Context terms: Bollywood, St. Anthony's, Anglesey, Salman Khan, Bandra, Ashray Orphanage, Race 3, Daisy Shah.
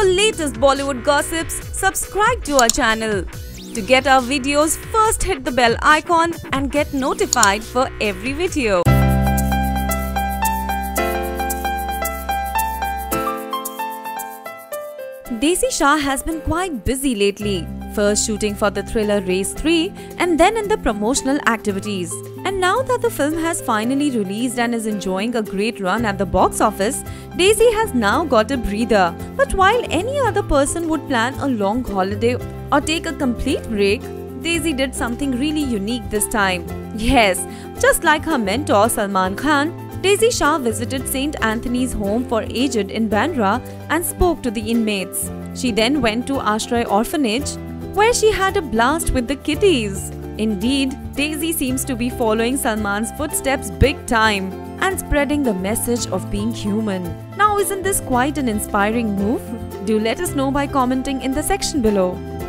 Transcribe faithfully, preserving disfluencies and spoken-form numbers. For latest Bollywood gossips, subscribe to our channel. To get our videos, first hit the bell icon and get notified for every video. Daisy Shah has been quite busy lately, first shooting for the thriller Race three and then in the promotional activities. And now that the film has finally released and is enjoying a great run at the box office, Daisy has now got a breather. But while any other person would plan a long holiday or take a complete break, Daisy did something really unique this time. Yes, just like her mentor Salman Khan, Daisy Shah visited Saint Anthony's home for aged in Bandra and spoke to the inmates. She then went to Ashray Orphanage, where she had a blast with the kitties. Indeed, Daisy seems to be following Salman's footsteps big time and spreading the message of being human. Now, isn't this quite an inspiring move? Do let us know by commenting in the section below.